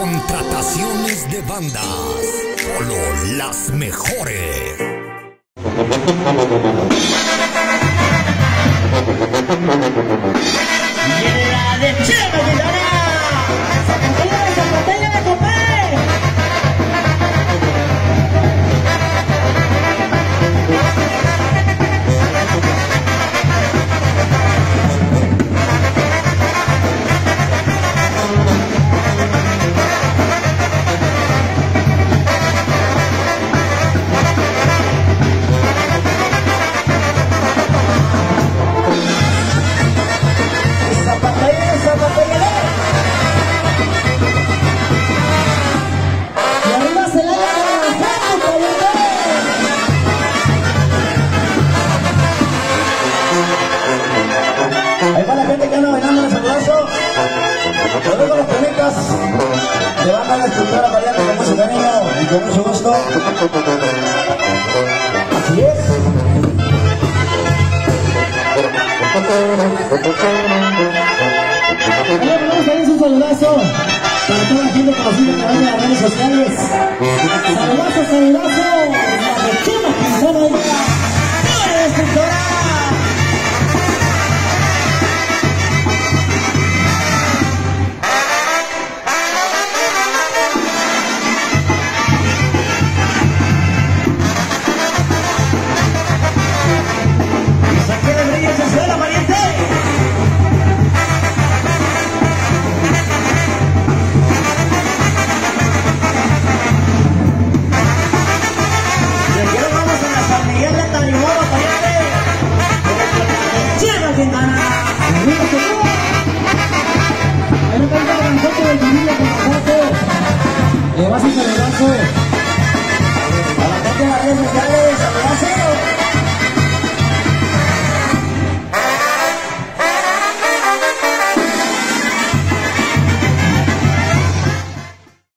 Contrataciones de bandas, solo las mejores. Viene la de Chema Guitarra. Te van a disfrutar a bailar con mucho cariño y con mucho gusto. Así es. Bueno, vamos a darles un saludazo para toda la gente conocida que van a las redes sociales. Saludazo, saludazo. La rechina que son ahí. ¡Toda la instructora! ¡Gracias!